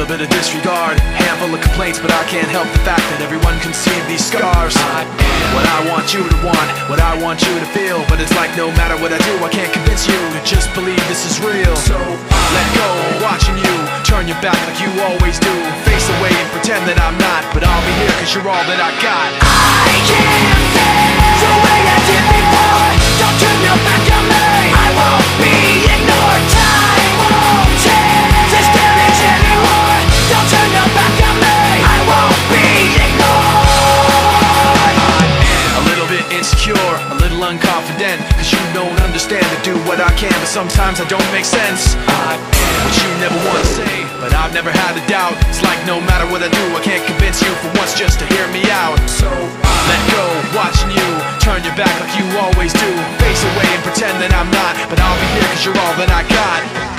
little bit of disregard, handful of complaints, but I can't help the fact that everyone can see these scars. I am what I want you to want, what I want you to feel, but it's like no matter what I do, I can't convince you to just believe this is real. So let go, watching you turn your back like you always do, face away and pretend that I'm not, but I'll be here cause you're all that I got. I can't feel the way I did before. Don't turn your back on me, I won't be ignored. Time won't change this damage anymore. Don't turn your back on me, I won't be ignored. I'm a little bit insecure, a little unconfident, cause you don't understand to do what I can, but sometimes I don't make sense. I am what you never want to say, but I've never had a doubt. It's like no matter what I do, I can't convince you for once just to hear me out. So let go, watching you turn your back like you always do, face away and pretend that I'm not, but I'll be here cause you're all that I got.